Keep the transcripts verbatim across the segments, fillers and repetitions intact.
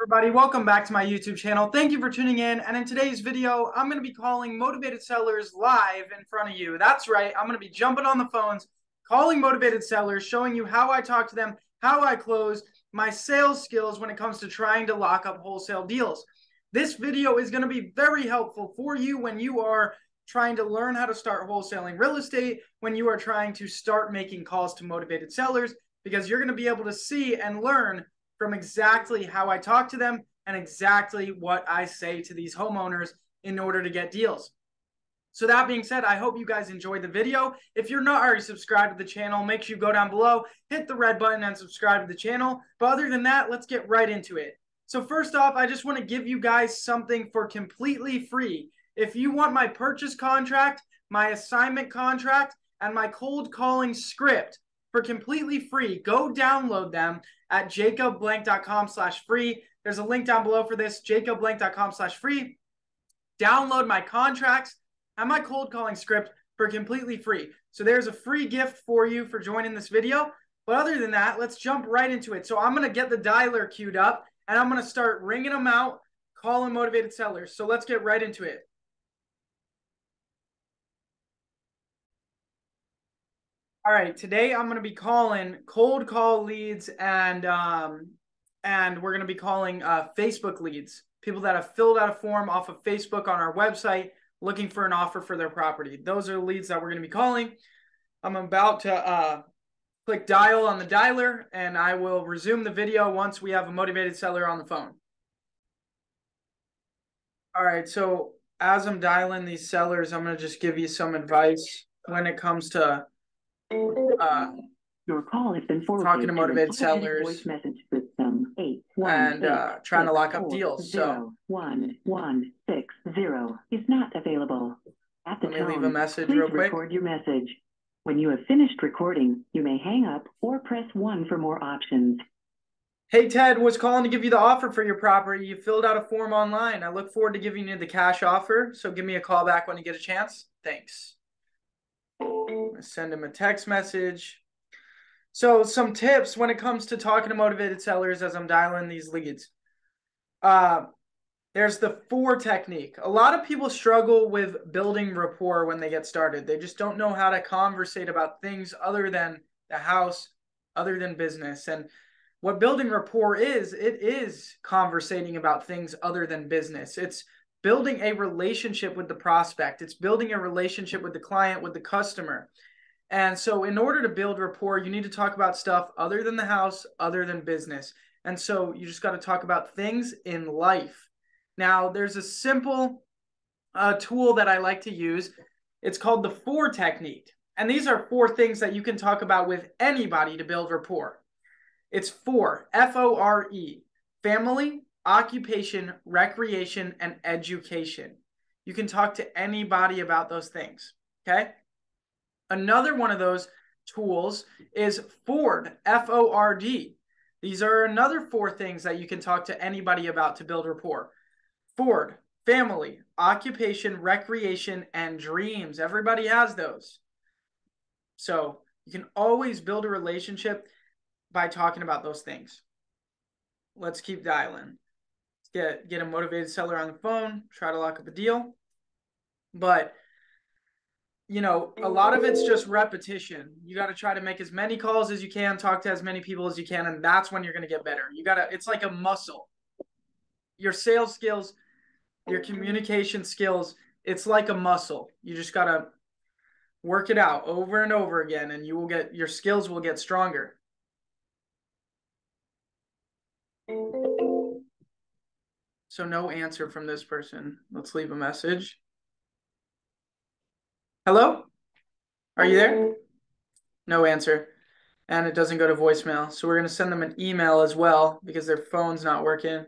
Everybody, welcome back to my YouTube channel. Thank you for tuning in. And in today's video, I'm going to be calling motivated sellers live in front of you. That's right. I'm going to be jumping on the phones, calling motivated sellers, showing you how I talk to them, how I close, my sales skills when it comes to trying to lock up wholesale deals. This video is going to be very helpful for you when you are trying to learn how to start wholesaling real estate, when you are trying to start making calls to motivated sellers, because you're going to be able to see and learn from exactly how I talk to them and exactly what I say to these homeowners in order to get deals. So that being said, I hope you guys enjoyed the video. If you're not already subscribed to the channel, make sure you go down below, hit the red button and subscribe to the channel. But other than that, let's get right into it. So first off, I just want to give you guys something for completely free. If you want my purchase contract, my assignment contract, and my cold calling script for completely free, go download them at jacob blank dot com slash free. There's a link down below for this, jacob blank dot com slash free. Download my contracts and my cold calling script for completely free. So there's a free gift for you for joining this video. But other than that, let's jump right into it. So I'm going to get the dialer queued up and I'm going to start ringing them out, calling motivated sellers. So let's get right into it. All right, today I'm going to be calling cold call leads and um, and we're going to be calling uh, Facebook leads, people that have filled out a form off of Facebook on our website looking for an offer for their property. Those are the leads that we're going to be calling. I'm about to uh, click dial on the dialer and I will resume the video once we have a motivated seller on the phone. All right, so as I'm dialing these sellers, I'm going to just give you some advice when it comes to Uh, Your call has been forwarded talking to motivated sellers and uh, trying to lock up deals. So one one six zero is not available. At the Let me tone, leave a message real quick. Record your message. When you have finished recording, you may hang up or press one for more options. Hey Ted, was calling to give you the offer for your property. You filled out a form online. I look forward to giving you the cash offer. So give me a call back when you get a chance. Thanks. Send them a text message. So some tips when it comes to talking to motivated sellers as I'm dialing these leads. Uh, there's the FORE technique. A lot of people struggle with building rapport when they get started. They just don't know how to conversate about things other than the house, other than business. And what building rapport is, it is conversating about things other than business. It's building a relationship with the prospect. It's building a relationship with the client, with the customer. And so in order to build rapport, you need to talk about stuff other than the house, other than business. And so you just got to talk about things in life. Now, there's a simple uh, tool that I like to use. It's called the FORE technique. And these are four things that you can talk about with anybody to build rapport. It's FORE, F O R E, family, occupation, recreation, and education. You can talk to anybody about those things, okay? Another one of those tools is FORD, F O R D. These are another four things that you can talk to anybody about to build rapport. FORD, family, occupation, recreation, and dreams. Everybody has those. So you can always build a relationship by talking about those things. Let's keep dialing. Let's get, get a motivated seller on the phone, try to lock up a deal. But you know, a lot of it's just repetition. You got to try to make as many calls as you can, talk to as many people as you can, and that's when you're going to get better. You got to, it's like a muscle. Your sales skills, your communication skills, it's like a muscle. You just got to work it out over and over again, and you will get, your skills will get stronger. So no answer from this person. Let's leave a message. Hello? Are you there? No answer. And it doesn't go to voicemail. So we're going to send them an email as well because their phone's not working.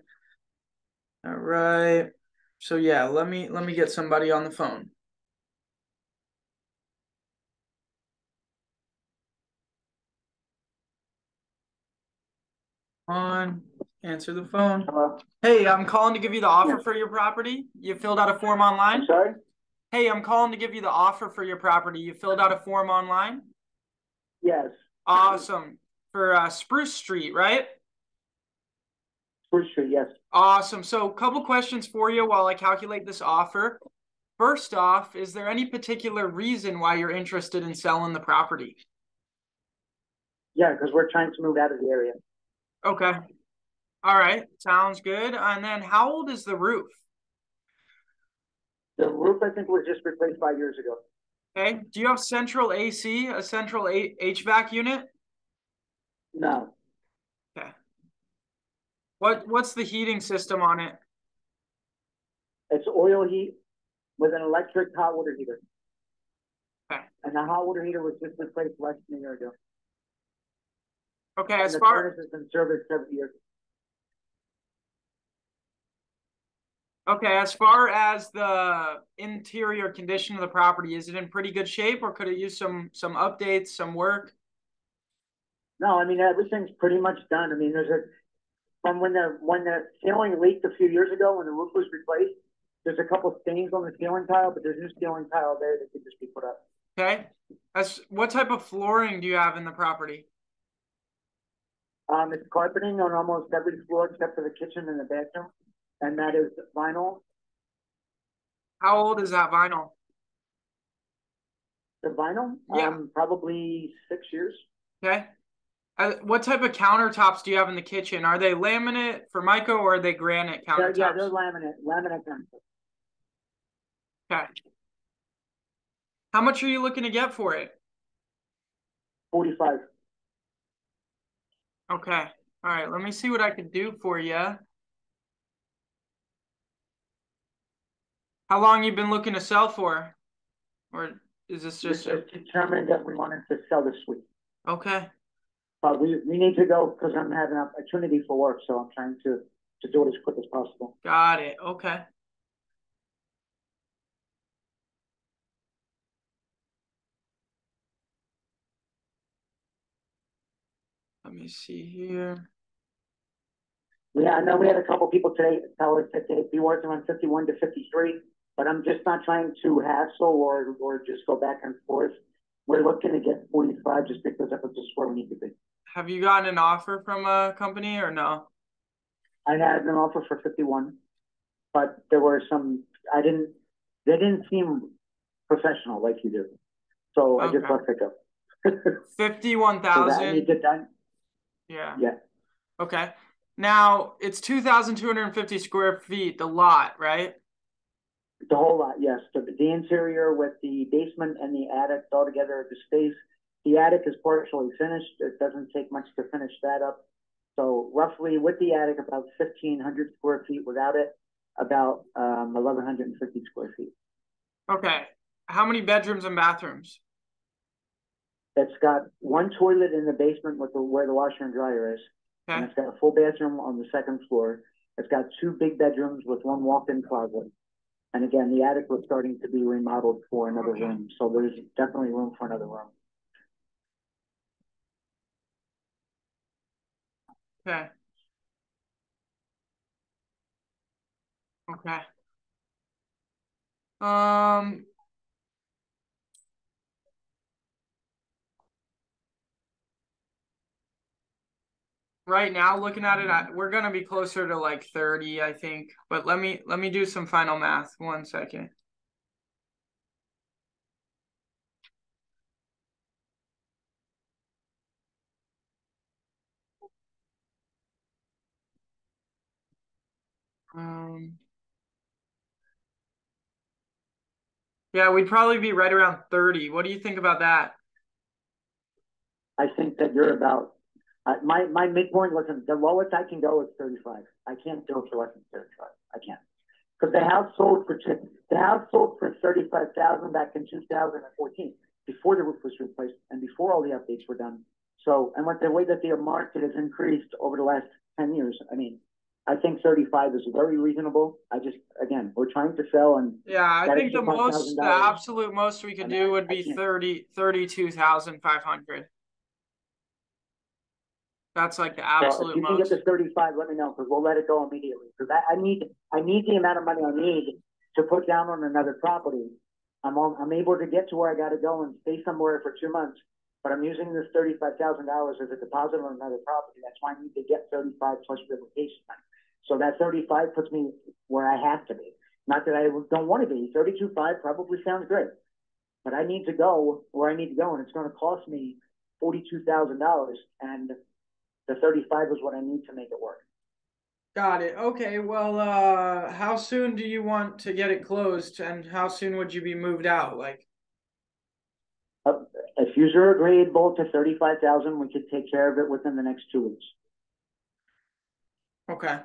All right. So yeah, let me let me get somebody on the phone. On. Answer the phone. Hello. Hey, I'm calling to give you the offer for your property. You filled out a form online. I'm sorry? Hey, I'm calling to give you the offer for your property. You filled out a form online? Yes. Awesome. For uh, Spruce Street, right? Spruce sure, yes. Awesome. So a couple questions for you while I calculate this offer. First off, is there any particular reason why you're interested in selling the property? Yeah, because we're trying to move out of the area. Okay. All right. Sounds good. And then how old is the roof? The roof, I think, was just replaced five years ago. Okay. Do you have central A C, a central H V A C unit? No. Okay. What What's the heating system on it? It's oil heat with an electric hot water heater. Okay. And the hot water heater was just replaced less than a year ago. Okay, and as the far as... has been serviced seven years. Okay, as far as the interior condition of the property, is it in pretty good shape, or could it use some some updates, some work? No, I mean, everything's pretty much done. I mean, there's a from when the when the ceiling leaked a few years ago when the roof was replaced, there's a couple stains on the ceiling tile, but there's new ceiling tile there that could just be put up. Okay, that's what type of flooring do you have in the property? Um, it's carpeting on almost every floor except for the kitchen and the bathroom. And that is vinyl. How old is that vinyl? The vinyl? Yeah. Um, probably six years. Okay. Uh, what type of countertops do you have in the kitchen? Are they laminate for Formica or are they granite countertops? Yeah, yeah, they're laminate. Laminate countertops. Okay. How much are you looking to get for it? forty-five. Okay. All right. Let me see what I can do for you. How long you been looking to sell for? Or is this just... It's determined that we wanted to sell this week. Okay. But we, we need to go because I'm having an opportunity for work, so I'm trying to, to do it as quick as possible. Got it. Okay. Let me see here. Yeah, I know we had a couple people today tell us that they'd be working on fifty-one to fifty-three. But I'm just not trying to hassle or, or just go back and forth. We're looking to get forty-five just because that's just where we need to be. Have you gotten an offer from a company or no? I had an offer for fifty-one, but there were some, I didn't, they didn't seem professional like you do. So okay. I just left it up. fifty-one thousand. So I need to done. Yeah. Yeah. Okay. Now it's two thousand two hundred fifty square feet, the lot, right? The whole lot, yes. The, the interior with the basement and the attic all together, the space. The attic is partially finished. It doesn't take much to finish that up. So roughly with the attic, about fifteen hundred square feet. Without it, about um, eleven fifty square feet. Okay. How many bedrooms and bathrooms? It's got one toilet in the basement with the, where the washer and dryer is. Okay. And it's got a full bathroom on the second floor. It's got two big bedrooms with one walk-in closet. And again, the attic was starting to be remodeled for another okay. room. So there's definitely room for another room. Okay. Okay. Um, right now, looking at it, I, we're going to be closer to like thirty, I think. But let me let me do some final math. One second. Um, yeah, we'd probably be right around thirty. What do you think about that? I think that you're about... Uh, my my midpoint, listen, the lowest I can go is thirty-five. I can't do it for less than thirty-five. I can't. Because the house sold for the house sold for thirty-five thousand back in two thousand fourteen, before the roof was replaced and before all the updates were done. So, and with the way that the market has increased over the last ten years, I mean, I think thirty-five is very reasonable. I just, again, we're trying to sell and yeah, I think the most, the absolute most we could do would be thirty-two thousand five hundred. That's like the absolute most. So if you can most. Get to thirty-five, let me know because we'll let it go immediately. Because I, I need, I need the amount of money I need to put down on another property. I'm, on, I'm able to get to where I got to go and stay somewhere for two months. But I'm using this thirty-five thousand dollars as a deposit on another property. That's why I need to get thirty-five plus relocation money. So So that thirty-five puts me where I have to be. Not that I don't want to be. thirty-two point five probably sounds great, but I need to go where I need to go, and it's going to cost me forty-two thousand dollars, and the thirty-five is what I need to make it work. Got it. Okay. Well, uh, how soon do you want to get it closed, and how soon would you be moved out? Like, uh, if you're agreeable to thirty-five thousand, we could take care of it within the next two weeks. Okay.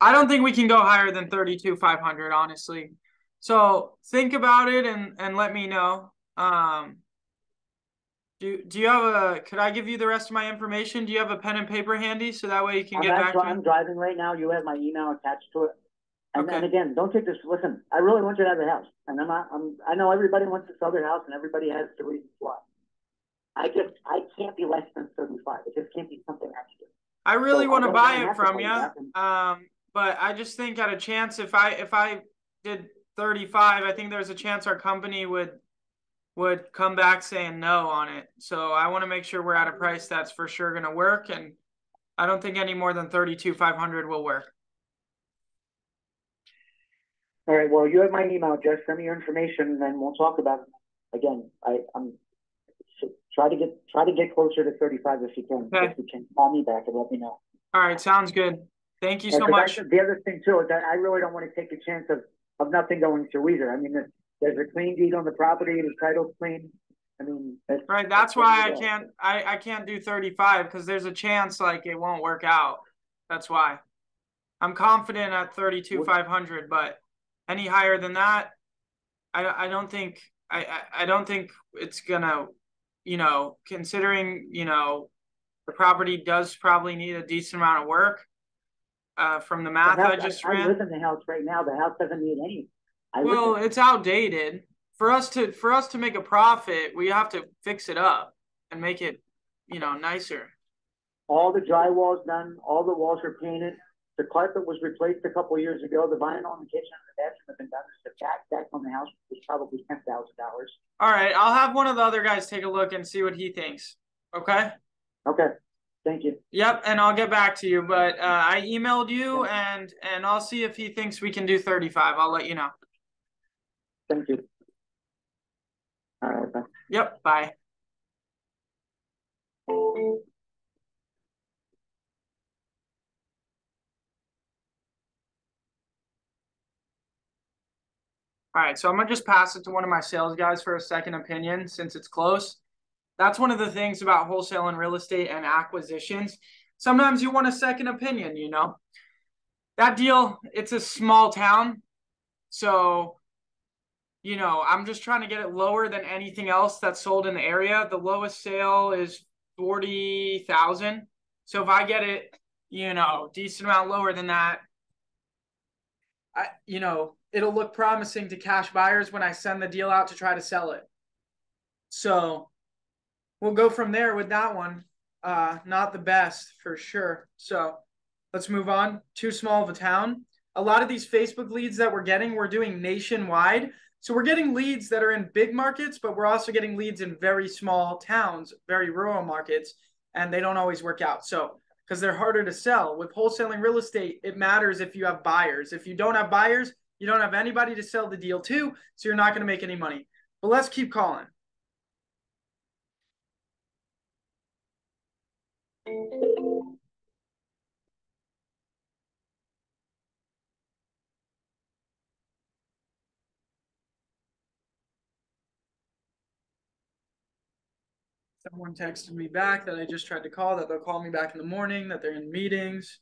I don't think we can go higher than thirty-two five hundred, honestly. So think about it and and let me know. Um. Do do you have a? Could I give you the rest of my information? Do you have a pen and paper handy so that way you can I'm get back to me? I'm driving right now. You have my email attached to it. And, okay. and again, don't take this. Listen, I really want you to have a house, and I'm not. I'm. I know everybody wants this other house, and everybody has the reasons why. I just. I can't be less than thirty-five. It just can't be something I can do. I really so want to buy it from you, um, but I just think at a chance, if I if I did thirty-five, I think there's a chance our company would. would come back saying no on it. So I want to make sure we're at a price that's for sure going to work. And I don't think any more than thirty-two thousand five hundred dollars will work. All right. Well, you have my email address. Send me your information, and then we'll talk about it. Again, I, I'm try to get, try to get closer to thirty-five if you can. Okay. If you can, call me back and let me know. All right. Sounds good. Thank you yeah, so much. I, the other thing too, is that I really don't want to take a chance of, of nothing going through either. I mean, this, there's a clean deed on the property. The title's clean. I mean, that's, right. That's, that's why I go. can't. I I can't do thirty-five because there's a chance like it won't work out. That's why. I'm confident at thirty-two five hundred, but any higher than that, I I don't think I, I I don't think it's gonna. You know, considering you know, the property does probably need a decent amount of work. Uh, from the math the house, I just I, ran. I live in the house right now. The house doesn't need any. I well, listen. It's outdated. For us to for us to make a profit, we have to fix it up and make it, you know, nicer. All the drywall's done. All the walls are painted. The carpet was replaced a couple of years ago. The vinyl in the kitchen and the bathroom have been done. The back deck on the house was probably ten thousand dollars. All right, I'll have one of the other guys take a look and see what he thinks. Okay. Okay. Thank you. Yep, and I'll get back to you. But uh, I emailed you, and and I'll see if he thinks we can do thirty-five. I'll let you know. Thank you. All right, bye. Yep, bye. All right, so I'm gonna just pass it to one of my sales guys for a second opinion since it's close. That's one of the things about wholesale and real estate and acquisitions. Sometimes you want a second opinion, you know. That deal, it's a small town, so you know, I'm just trying to get it lower than anything else that's sold in the area. The lowest sale is forty thousand. So if I get it, you know, decent amount lower than that, I, you know, it'll look promising to cash buyers when I send the deal out to try to sell it. So we'll go from there with that one. Uh, not the best for sure. So let's move on. Too small of a town. A lot of these Facebook leads that we're getting, we're doing nationwide. So we're getting leads that are in big markets, but we're also getting leads in very small towns, very rural markets, and they don't always work out. So because they're harder to sell. With wholesaling real estate, it matters if you have buyers. If you don't have buyers, you don't have anybody to sell the deal to, so you're not going to make any money. But let's keep calling. Someone texted me back that I just tried to call, that they'll call me back in the morning, that they're in meetings.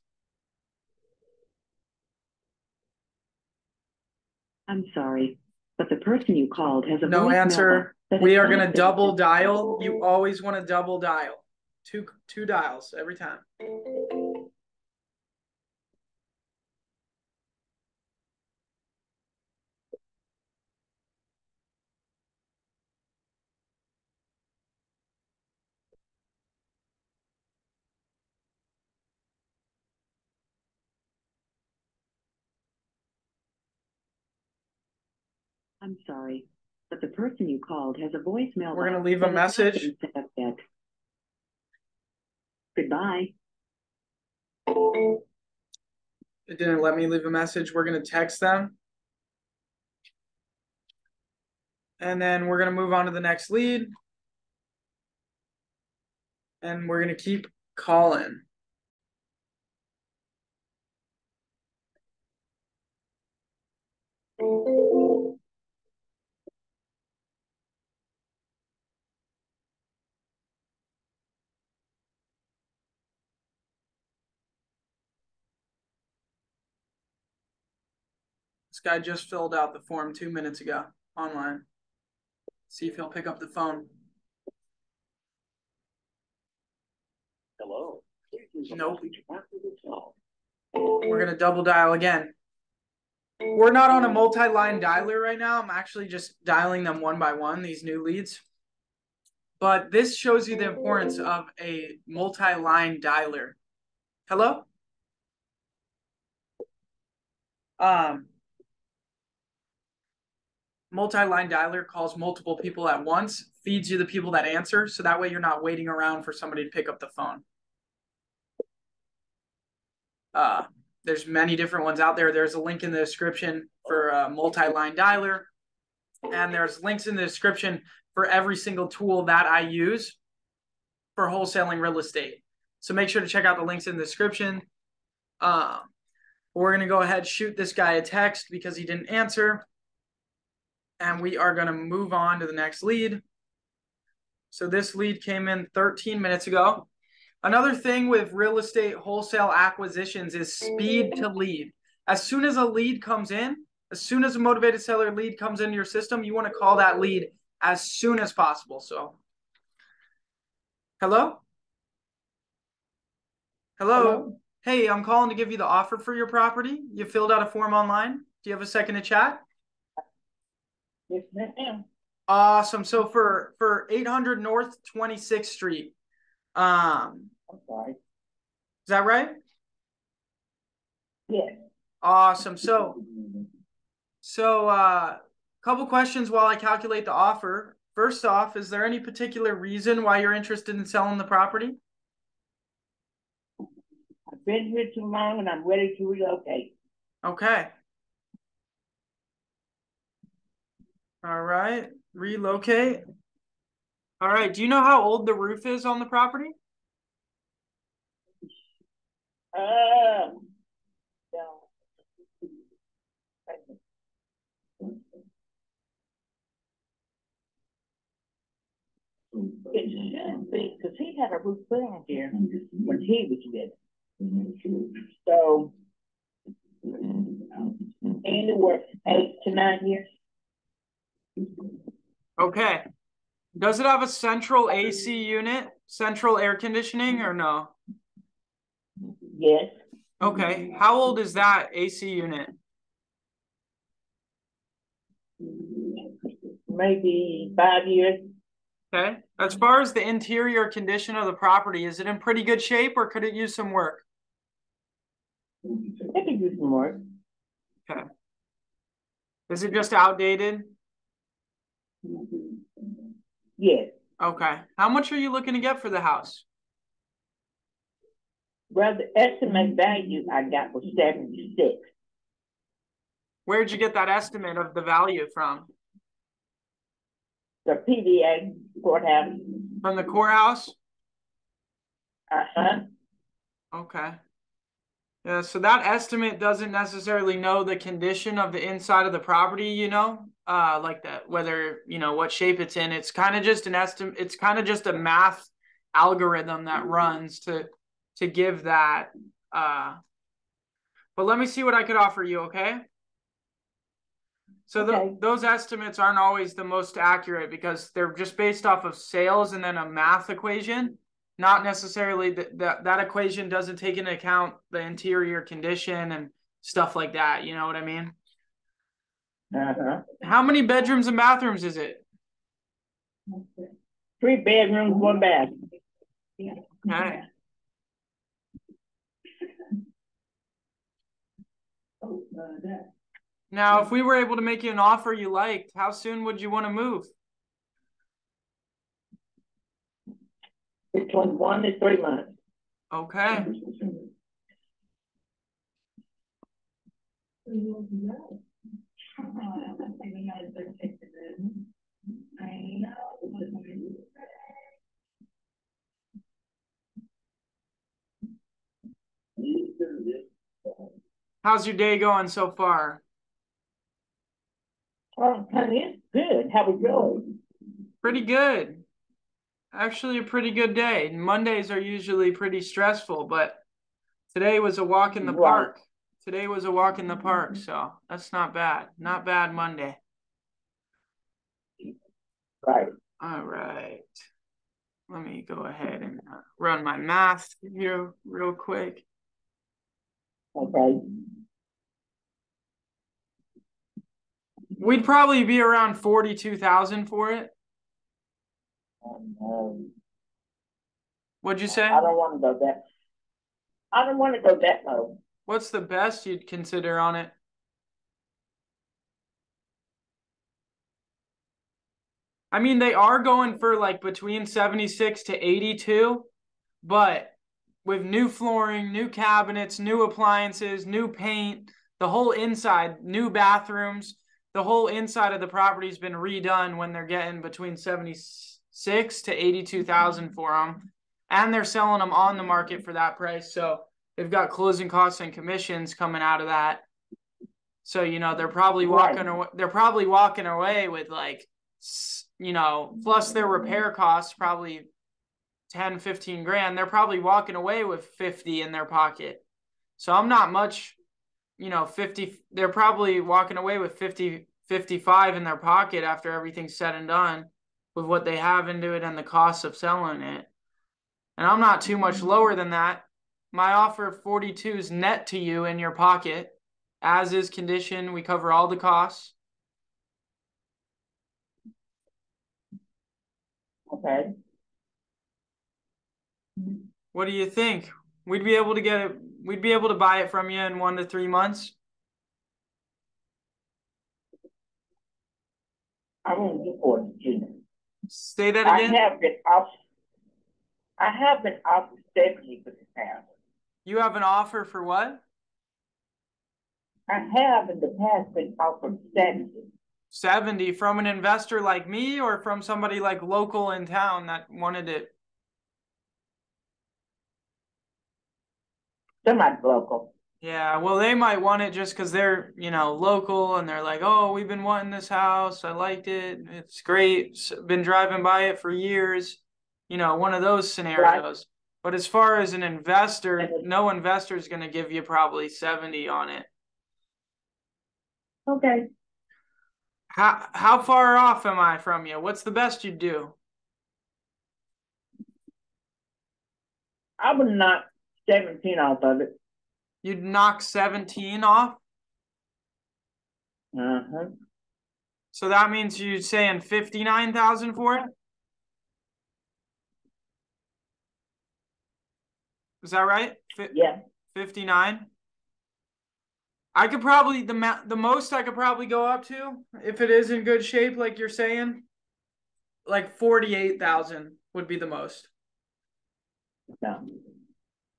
I'm sorry, but the person you called has a no answer. We are going to double dial. You always want to double dial. Two, two dials every time. I'm sorry, but the person you called has a voicemail. We're going to leave a message. Goodbye. It didn't let me leave a message. We're going to text them. And then we're going to move on to the next lead. And we're going to keep calling. This guy just filled out the form two minutes ago online. See if he'll pick up the phone. Hello. Nope. We're going to double dial again. We're not on a multi-line dialer right now. I'm actually just dialing them one by one, these new leads. But this shows you the importance of a multi-line dialer. Hello? Um, multi-line dialer calls multiple people at once, feeds you the people that answer, so that way you're not waiting around for somebody to pick up the phone. Uh, There's many different ones out there. There's a link in the description for a multi-line dialer. And there's links in the description for every single tool that I use for wholesaling real estate. So make sure to check out the links in the description. Um, we're going to go ahead, shoot this guy a text because he didn't answer. And we are going to move on to the next lead. So this lead came in thirteen minutes ago. Another thing with real estate wholesale acquisitions is speed to lead. As soon as a lead comes in, as soon as a motivated seller lead comes into your system, you want to call that lead as soon as possible. So, hello? Hello? Hello? Hey, I'm calling to give you the offer for your property. You filled out a form online. Do you have a second to chat? Yes, ma'am. Awesome. So for, for eight hundred North twenty-sixth Street, um, Okay. Is that right? Yeah. Awesome. So, so uh, couple questions while I calculate the offer. First off, is there any particular reason why you're interested in selling the property? I've been here too long and I'm ready to relocate. Okay. All right. Relocate. All right. Do you know how old the roof is on the property? Um, no. It should be, because he had a roof put on here when he was living. So, and it was eight to nine years. Okay. Does it have a central A C unit, central air conditioning, or no? Yes. Okay. How old is that A C unit? Maybe five years. Okay. As far as the interior condition of the property, is it in pretty good shape or could it use some work? It could use some work. Okay. Is it just outdated? Yes. Okay. How much are you looking to get for the house? Well, the estimate value I got was seventy-six. Where did you get that estimate of the value from? The P D A courthouse. From the courthouse? Uh-huh. Okay. Yeah, so that estimate doesn't necessarily know the condition of the inside of the property, you know? Uh, like that, whether, you know, what shape it's in. It's kind of just an estimate. It's kind of just a math algorithm that runs to, to give that. Uh, but let me see what I could offer you. Okay. So the, okay. those estimates aren't always the most accurate because they're just based off of sales and then a math equation. Not necessarily that, that, that equation doesn't take into account the interior condition and stuff like that. You know what I mean? Uh-huh. How many bedrooms and bathrooms is it? Three bedrooms, one bath. Okay. Now, if we were able to make you an offer you liked, how soon would you want to move? Between one to three months. Okay. How's your day going so far? Oh, honey, it's good. How was yours? Pretty good. Actually, a pretty good day. Mondays are usually pretty stressful, but today was a walk in the right. park. Today was a walk in the park, so that's not bad. Not bad Monday. Right. All right. Let me go ahead and run my math here real quick. Okay. We'd probably be around forty-two thousand for it. Um, What'd you say? I don't want to go that. I don't want to go that low. What's the best you'd consider on it? I mean, they are going for like between seventy-six to eighty-two, but with new flooring, new cabinets, new appliances, new paint, the whole inside, new bathrooms, the whole inside of the property's been redone when they're getting between seventy-six to eighty-two thousand for them. And they're selling them on the market for that price. So they've got closing costs and commissions coming out of that. So, you know, they're probably walking right. away, they're probably walking away with like, you know, plus their repair costs, probably ten, fifteen grand. They're probably walking away with fifty in their pocket. So I'm not much, you know, fifty, they're probably walking away with fifty, fifty-five in their pocket after everything's said and done with what they have into it and the cost of selling it. And I'm not too much lower than that. My offer of forty-two is net to you in your pocket, as is condition. We cover all the costs. Okay. What do you think? We'd be able to get it. We'd be able to buy it from you in one to three months. I won't do forty-two. Say that again. I have been off. I have been offered seventy for the past. You have an offer for what? I have in the past been offered seventy. seventy from an investor like me or from somebody like local in town that wanted it? Somebody local. Yeah, well, they might want it just because they're, you know, local and they're like, oh, we've been wanting this house. I liked it. It's great. It's been driving by it for years. You know, one of those scenarios. Right. But as far as an investor, no investor is going to give you probably seventy on it. Okay. How how far off am I from you? What's the best you do? I would knock seventeen off of it. You'd knock seventeen off? Uh-huh. So that means you're saying fifty-nine thousand for it? Is that right? F yeah. fifty-nine. I could probably, the ma the most I could probably go up to, if it is in good shape, like you're saying, like forty-eight thousand would be the most. No,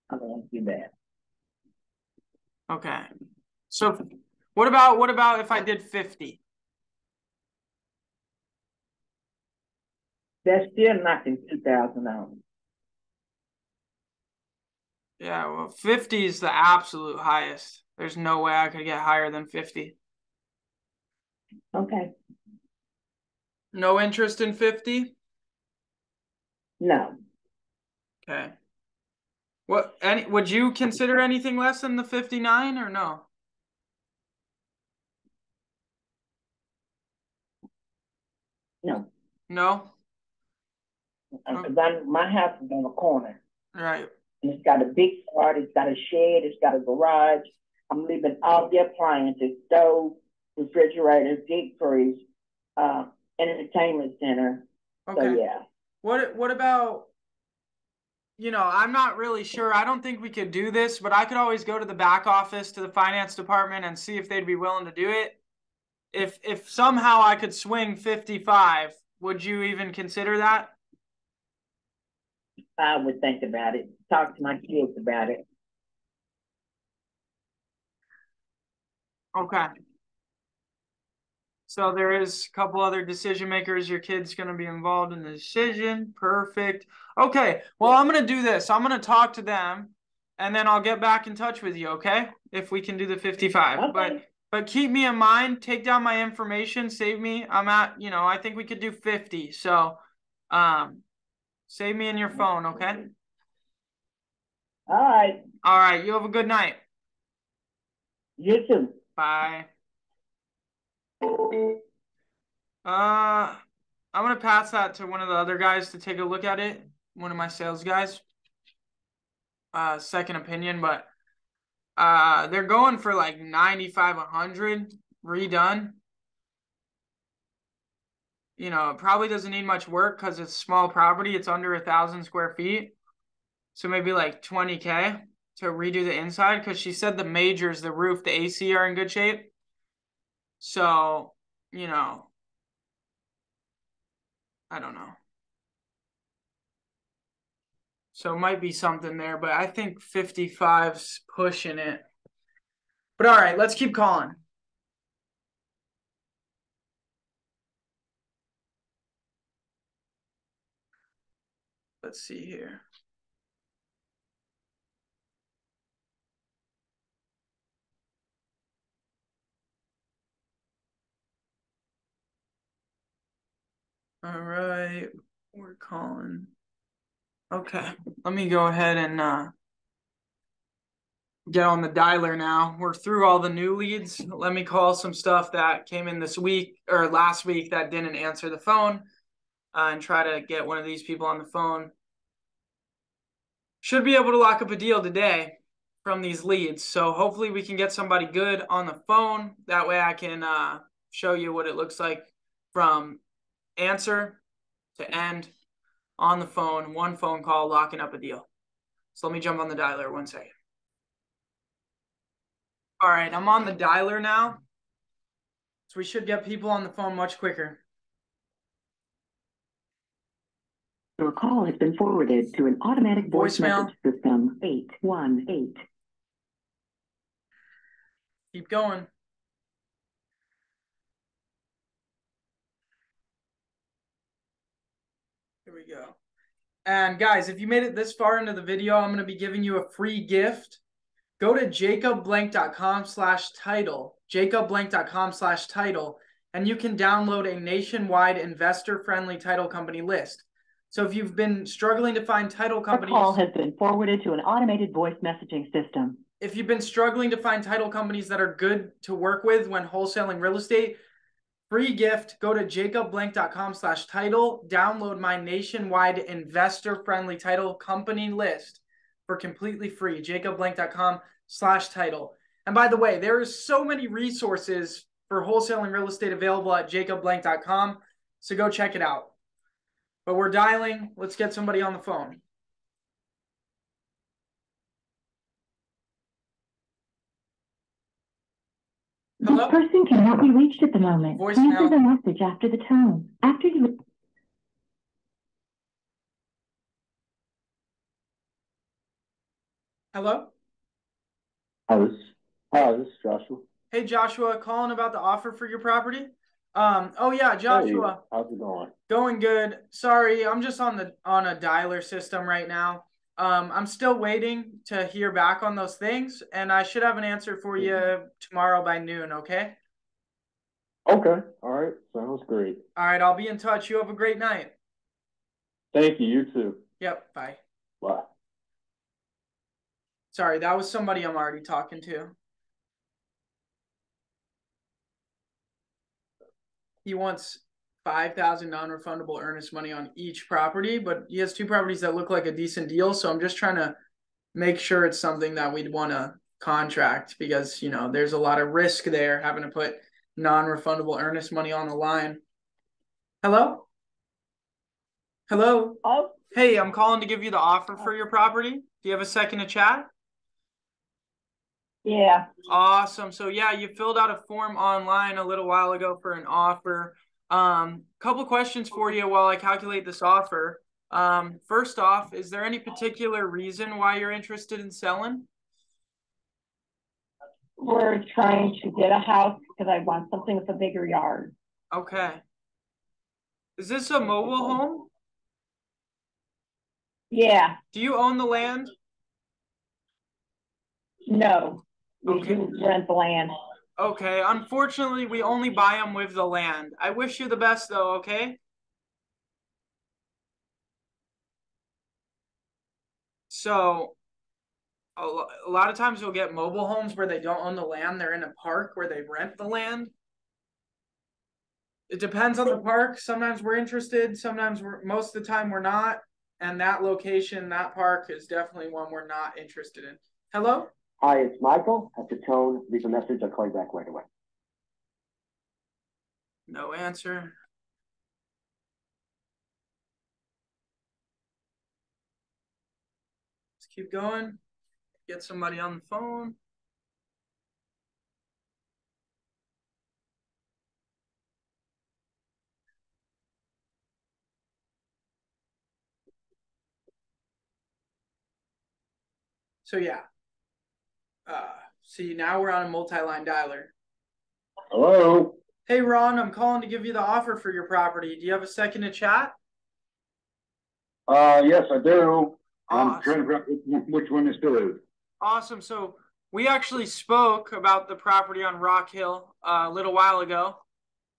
I don't want to do that. Okay. So what about, what about if I did fifty? That's still knocking two thousand out. Yeah, well, fifty is the absolute highest. There's no way I could get higher than fifty. Okay. No interest in fifty? No. Okay. What any would you consider anything less than the fifty-nine or no? No. No? Because my house is on a corner. Right. It's got a big yard, it's got a shed, it's got a garage. I'm leaving all the appliances, stove, refrigerator, deep freeze, uh, entertainment center. Okay. So, yeah. What, what about, you know, I'm not really sure. I don't think we could do this, but I could always go to the back office, to the finance department, and see if they'd be willing to do it. If, if somehow I could swing fifty-five, would you even consider that? I would think about it. Talk to my kids about it. Okay. So there is a couple other decision makers. Your kid's going to be involved in the decision. Perfect. Okay. Well, I'm going to do this. I'm going to talk to them, and then I'll get back in touch with you, okay? If we can do the fifty-five. Okay. But but keep me in mind. Take down my information. Save me. I'm at, you know, I think we could do fifty. So um, save me in your phone, okay? All right. All right. You have a good night. You too. Bye. Uh, I'm going to pass that to one of the other guys to take a look at it. One of my sales guys. Uh, second opinion, but uh, they're going for like ninety-five, a hundred redone. You know, it probably doesn't need much work because it's small property. It's under a thousand square feet. So maybe like twenty K to redo the inside, because she said the majors, the roof, the A C are in good shape. So, you know, I don't know. So it might be something there, but I think fifty-five's pushing it. But all right, let's keep calling. Let's see here. All right, we're calling. Okay, let me go ahead and uh, get on the dialer now. We're through all the new leads. Let me call some stuff that came in this week or last week that didn't answer the phone uh, and try to get one of these people on the phone. Should be able to lock up a deal today from these leads. So hopefully we can get somebody good on the phone. That way I can uh, show you what it looks like from answer to end on the phone, one phone call, locking up a deal. So let me jump on the dialer one second. All right, I'm on the dialer now. So we should get people on the phone much quicker. Your call has been forwarded to an automatic voice voicemail message system. eight one eight. Keep going. Here we go. And guys, if you made it this far into the video, I'm going to be giving you a free gift. Go to jacob blank dot com slash title, jacob blank dot com slash title, and you can download a nationwide investor-friendly title company list. So if you've been struggling to find title companies... Your call has been forwarded to an automated voice messaging system. If you've been struggling to find title companies that are good to work with when wholesaling real estate, free gift, go to jacob blank dot com slash title, download my nationwide investor-friendly title company list for completely free, jacob blank dot com slash title. And by the way, there is so many resources for wholesaling real estate available at jacob blank dot com, so go check it out. But we're dialing. Let's get somebody on the phone. Hello? This person cannot be reached at the moment. Voicemail. Answer the message after the tone. After you... Hello? Hi, this, hi, this is Joshua. Hey, Joshua. Calling about the offer for your property. Um. Oh, yeah, Joshua. Hey, how's it going? Going good. Sorry, I'm just on the on a dialer system right now. Um, I'm still waiting to hear back on those things, and I should have an answer for you tomorrow by noon, okay? Okay. All right. Sounds great. All right. I'll be in touch. You have a great night. Thank you. You too. Yep. Bye. Bye. Sorry, that was somebody I'm already talking to. He wants five thousand non-refundable earnest money on each property, but he has two properties that look like a decent deal. So I'm just trying to make sure it's something that we'd want to contract, because, you know, there's a lot of risk there having to put non-refundable earnest money on the line. Hello? Hello? Oh. Hey, I'm calling to give you the offer for your property. Do you have a second to chat? Yeah. Awesome. So yeah, you filled out a form online a little while ago for an offer. Um, couple questions for you while I calculate this offer. Um, first off, is there any particular reason why you're interested in selling? we're trying to get a house because I want something with a bigger yard. Okay. Is this a mobile home? Yeah. Do you own the land? No. We okay. do rent the land. Okay. Unfortunately, we only buy them with the land. I wish you the best, though, okay? So, a lot of times you'll get mobile homes where they don't own the land. They're in a park where they rent the land. It depends on the park. Sometimes we're interested. Sometimes we're, most of the time we're not. And that location, that park is definitely one we're not interested in. Hello? Hi, it's Michael. At the tone, leave a message. I'll call you back right away. No answer. Let's keep going. Get somebody on the phone. So yeah. Uh, see, now we're on a multi-line dialer. Hello. Hey, Ron, I'm calling to give you the offer for your property. Do you have a second to chat? Uh, yes, I do. Awesome. I'm trying to figure out which one is still is. Awesome. So we actually spoke about the property on Rock Hill uh, a little while ago,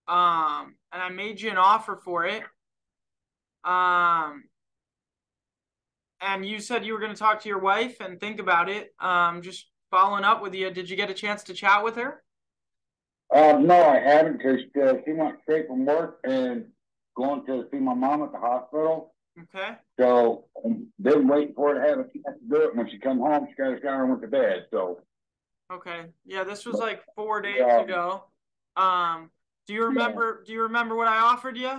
um, and I made you an offer for it. Um, and you said you were going to talk to your wife and think about it. Um, just following up with you, did you get a chance to chat with her? Uh, no, I haven't, because uh, she went straight from work and going to see my mom at the hospital. Okay. So they've been waiting for her to have a chance to do it. When she come home, she got a shower and went to bed. So. Okay. Yeah, this was like four days um, ago. Um, do you remember? Yeah. Do you remember what I offered you?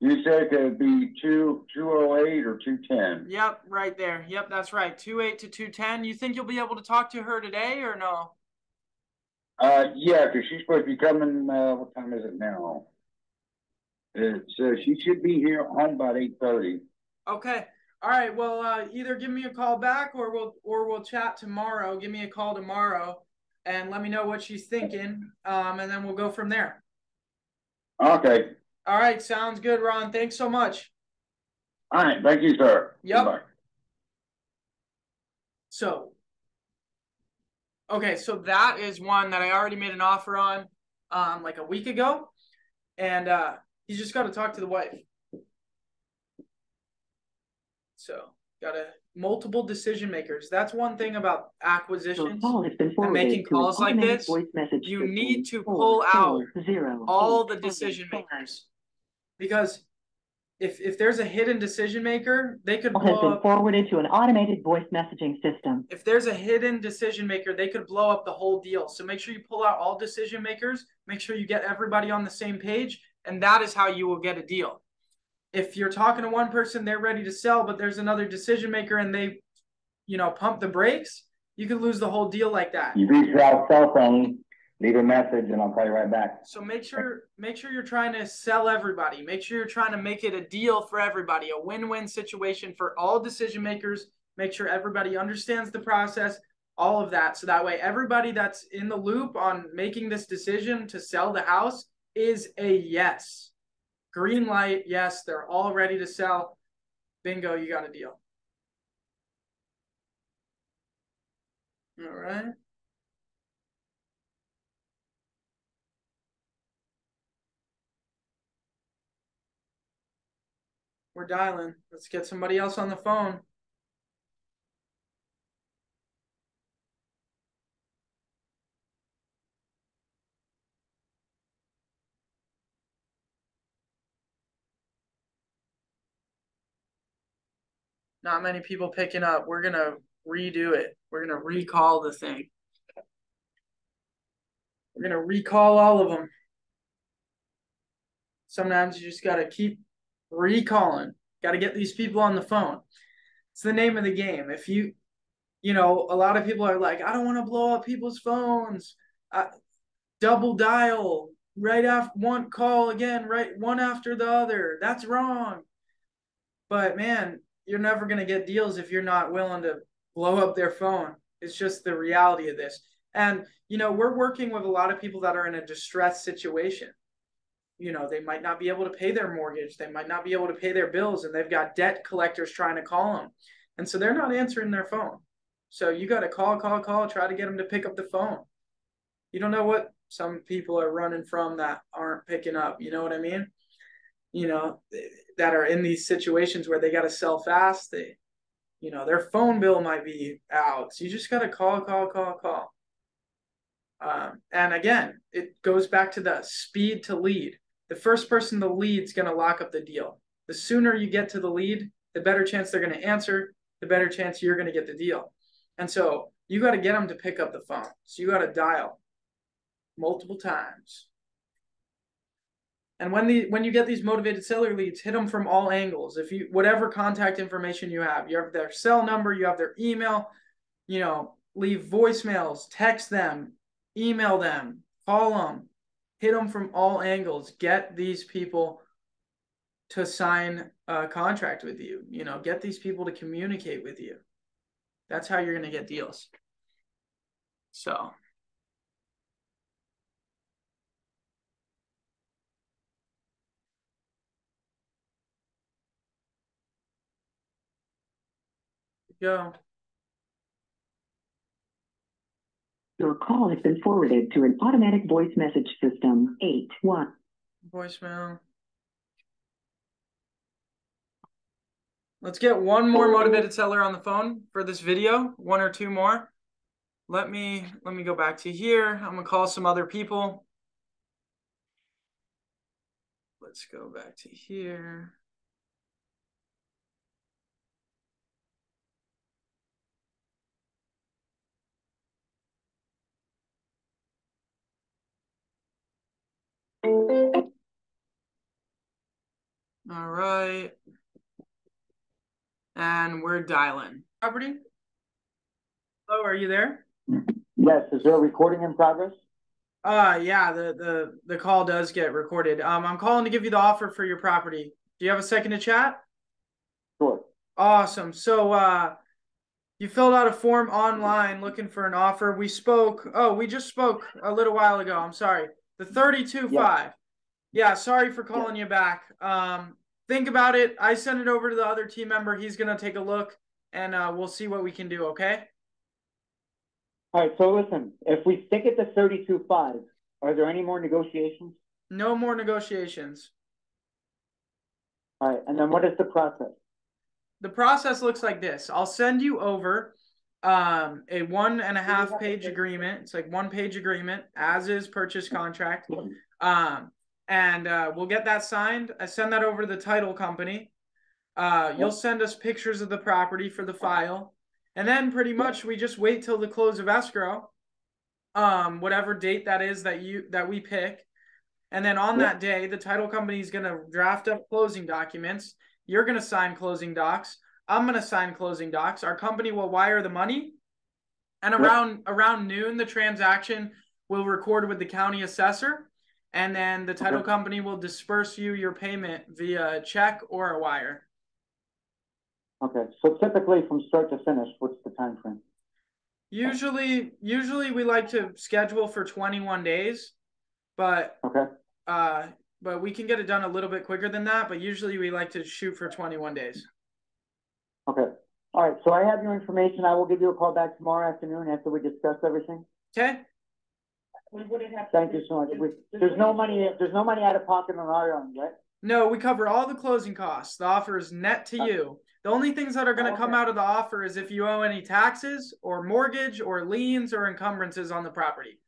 You said it could be two two oh eight or two ten. Yep, right there. Yep, that's right. Two eight to two ten. You think you'll be able to talk to her today or no? Uh, yeah, because she's supposed to be coming. Uh, what time is it now? So uh, she should be here home about eight thirty. Okay. All right. Well, uh, either give me a call back or we'll or we'll chat tomorrow. Give me a call tomorrow and let me know what she's thinking, um, and then we'll go from there. Okay. All right. Sounds good, Ron. Thanks so much. All right. Thank you, sir. Yep. Goodbye. So, okay. So that is one that I already made an offer on um, like a week ago. And, uh, you just got to talk to the wife. So, got to multiple decision makers. That's one thing about acquisitions and making calls like this. You need to pull out all the decision makers. Because if if there's a hidden decision maker, they could blow up. Has been forwarded to an automated voice messaging system. If there's a hidden decision maker, they could blow up the whole deal. So make sure you pull out all decision makers. Make sure you get everybody on the same page. And that is how you will get a deal. If you're talking to one person, they're ready to sell, but there's another decision maker and they, you know, pump the brakes, you could lose the whole deal like that. You reach out cell phone, leave a message, and I'll call you right back. So make sure, make sure you're trying to sell everybody. Make sure you're trying to make it a deal for everybody, a win-win situation for all decision makers. Make sure everybody understands the process, all of that. So that way, everybody that's in the loop on making this decision to sell the house is a yes. Green light, yes, they're all ready to sell. Bingo, you got a deal. All right. We're dialing. Let's get somebody else on the phone. Not many people picking up. We're going to redo it. We're going to recall the thing. We're going to recall all of them. Sometimes you just got to keep recalling. Got to get these people on the phone. It's the name of the game. If you, you know, a lot of people are like, I don't want to blow up people's phones. I, double dial right after one call again, right? One after the other. That's wrong. But man, you're never going to get deals if you're not willing to blow up their phone. It's just the reality of this. And, you know, we're working with a lot of people that are in a distressed situation. You know, they might not be able to pay their mortgage. They might not be able to pay their bills, and they've got debt collectors trying to call them. And so they're not answering their phone. So you got to call, call, call, try to get them to pick up the phone. You don't know what some people are running from that aren't picking up. You know what I mean? You know, that are in these situations where they got to sell fast. They, you know, their phone bill might be out. So you just got to call, call, call, call. Um, and again, it goes back to the speed to lead. The first person to lead is going to lock up the deal. The sooner you get to the lead, the better chance they're going to answer, the better chance you're going to get the deal. And so you got to get them to pick up the phone. So you got to dial multiple times. And when the when you get these motivated seller leads, hit them from all angles. If you whatever contact information you have, you have their cell number, you have their email, you know, leave voicemails, text them, email them, call them, hit them from all angles. Get these people to sign a contract with you. You know, get these people to communicate with you. That's how you're going to get deals. So. Go. Your call has been forwarded to an automatic voice message system. eight one. Voicemail. Let's get one more motivated seller on the phone for this video. One or two more. Let me let me go back to here. I'm gonna call some other people. Let's go back to here. All right. And we're dialing. Property? Hello, are you there? Yes. Is there a recording in progress? Uh, yeah, the, the, the call does get recorded. Um, I'm calling to give you the offer for your property. Do you have a second to chat? Sure. Awesome. So uh, you filled out a form online looking for an offer. We spoke. Oh, we just spoke a little while ago. I'm sorry. The thirty-two five. Yeah. yeah, sorry for calling yeah. you back. Um, think about it. I sent it over to the other team member. He's going to take a look, and uh, we'll see what we can do, okay? All right, so listen, if we stick at the thirty-two five, are there any more negotiations? No more negotiations. All right, and then what is the process? The process looks like this. I'll send you over um a one and a half page agreement. It's like one page agreement, as is purchase contract, um and uh we'll get that signed. I send that over to the title company. Uh you'll send us pictures of the property for the file, and then pretty much we just wait till the close of escrow, um whatever date that is that you that we pick. And then on that day, the title company is going to draft up closing documents. You're going to sign closing docs. I'm going to sign closing docs. Our company will wire the money. And around yeah. around noon, the transaction will record with the county assessor. And then the title okay. company will disperse you your payment via check or a wire. Okay. So typically from start to finish, what's the time frame? Usually, usually we like to schedule for twenty-one days. But, okay. uh, but we can get it done a little bit quicker than that. But usually we like to shoot for twenty-one days. Okay. All right. So I have your information. I will give you a call back tomorrow afternoon after we discuss everything. Okay. Thank you so much. We, there's no money. There's no money out of pocket on our end, right? No, we cover all the closing costs. The offer is net to okay. you. The only things that are going to okay. come out of the offer is if you owe any taxes or mortgage or liens or encumbrances on the property.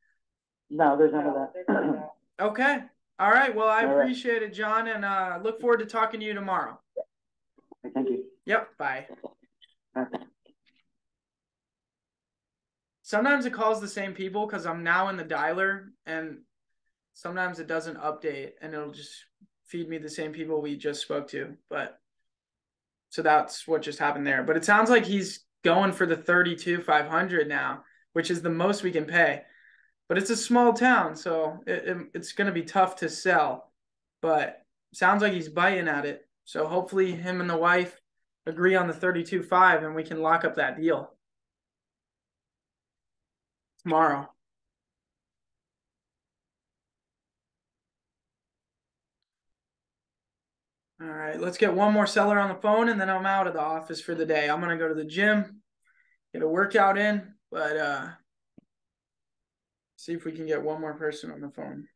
No, there's none no, of that. Okay. All right. Well, I all appreciate right. it, John, and uh, look forward to talking to you tomorrow. Thank you. Yep. Bye. Sometimes it calls the same people because I'm now in the dialer, and sometimes it doesn't update and it'll just feed me the same people we just spoke to. But so that's what just happened there. But it sounds like he's going for the thirty-two five hundred now, which is the most we can pay. But it's a small town, so it, it, it's going to be tough to sell. But sounds like he's biting at it. So hopefully him and the wife agree on the thirty-two five, and we can lock up that deal. tomorrow. All right, let's get one more seller on the phone and then I'm out of the office for the day. I'm going to go to the gym, get a workout in, but uh, see if we can get one more person on the phone.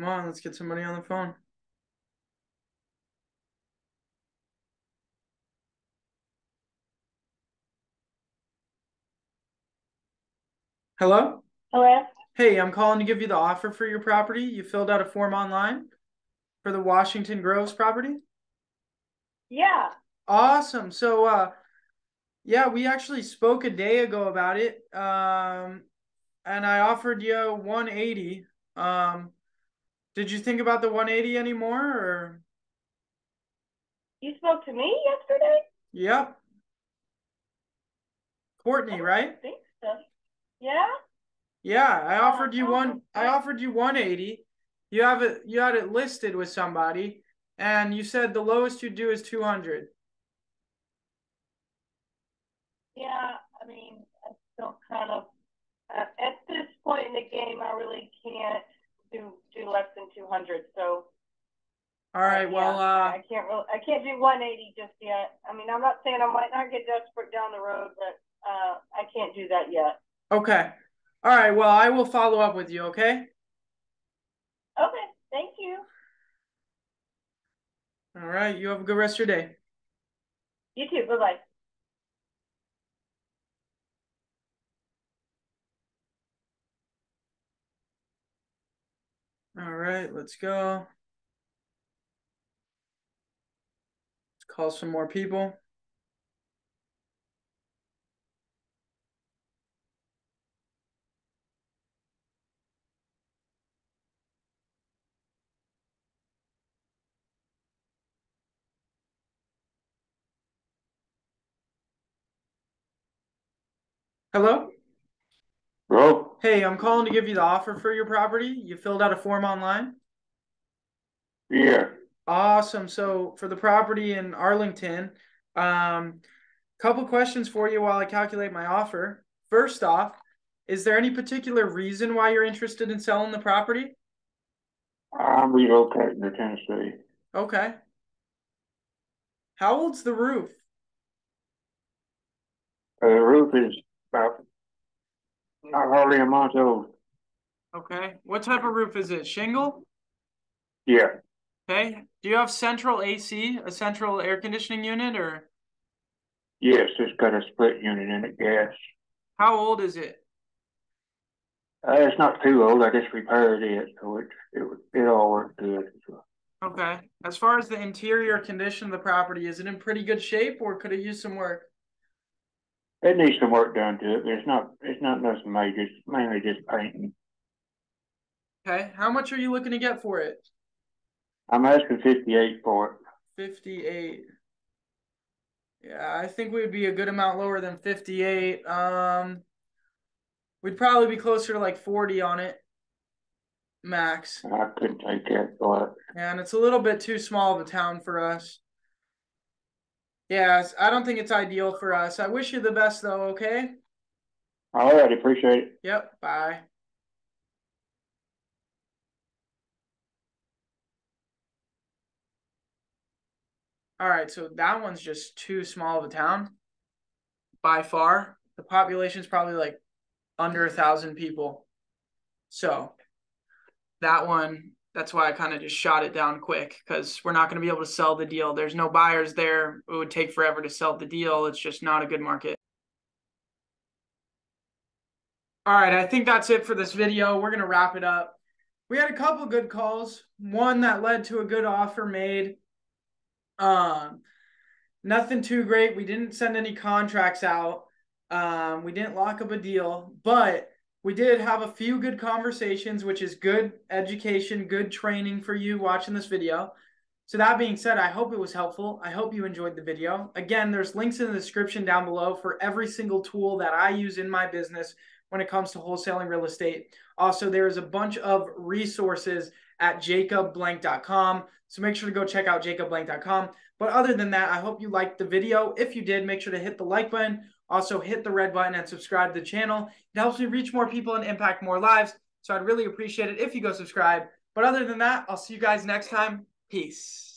Come on, let's get somebody on the phone. Hello? Hello? Hey, I'm calling to give you the offer for your property. You filled out a form online for the Washington Groves property? Yeah. Awesome. So, uh, yeah, we actually spoke a day ago about it, um, and I offered you one eighty. Um, Did you think about the one eighty anymore? Or? You spoke to me yesterday? Yep. Courtney, right? I think so. Yeah. Yeah, I offered you one. I offered you one eighty. You have it. You had it listed with somebody, and you said the lowest you do is two hundred. Yeah, I mean, I still kind of uh, at this point in the game, I really can't do do less than two hundred. So all right, uh, yeah, well uh I can't really, I can't do one eighty just yet. I mean, I'm not saying I might not get desperate down the road, but uh I can't do that yet. Okay. All right, well, I will follow up with you, okay? Okay, thank you. All right, you have a good rest of your day. You too. Bye-bye. All right, let's go. Let's call some more people. Hello? Hello? Hey, I'm calling to give you the offer for your property. You filled out a form online? Yeah. Awesome. So for the property in Arlington, um, couple questions for you while I calculate my offer. First off, is there any particular reason why you're interested in selling the property? I'm relocating to Tennessee. Okay. How old's the roof? Uh, the roof is about Not hardly a month old. Okay. What type of roof is it? Shingle? Yeah. Okay. Do you have central A C, a central air conditioning unit, or? Yes, it's got a split unit in it, gas. How old is it? Uh, it's not too old. I just repaired it, so it, it, it all worked good. Okay. As far as the interior condition of the property, is it in pretty good shape, or could it use some work? It needs some work done to it, but it's not, it's not nothing major. It's mainly just painting. Okay. How much are you looking to get for it? I'm asking fifty-eight for it. fifty-eight. Yeah, I think we'd be a good amount lower than fifty-eight. Um, we'd probably be closer to like forty on it, max. I couldn't take that for it. And it's a little bit too small of a town for us. Yes, I don't think it's ideal for us. I wish you the best, though, okay? All right, appreciate it. Yep, bye. All right, so that one's just too small of a town by far. The population's probably like under a thousand people. So that one... That's why I kind of just shot it down quick, because we're not going to be able to sell the deal. There's no buyers there. It would take forever to sell the deal. It's just not a good market. All right, I think that's it for this video. We're going to wrap it up. We had a couple good calls. One that led to a good offer made. Um, nothing too great. We didn't send any contracts out. Um, we didn't lock up a deal, but we did have a few good conversations, which is good education, good training for you watching this video. So that being said, I hope it was helpful. I hope you enjoyed the video. Again, there's links in the description down below for every single tool that I use in my business when it comes to wholesaling real estate. Also, there is a bunch of resources at jacob blank dot com. So make sure to go check out jacob blank dot com. But other than that, I hope you liked the video. If you did, make sure to hit the like button. Also hit the red button and subscribe to the channel. It helps me reach more people and impact more lives. So I'd really appreciate it if you go subscribe. But other than that, I'll see you guys next time. Peace.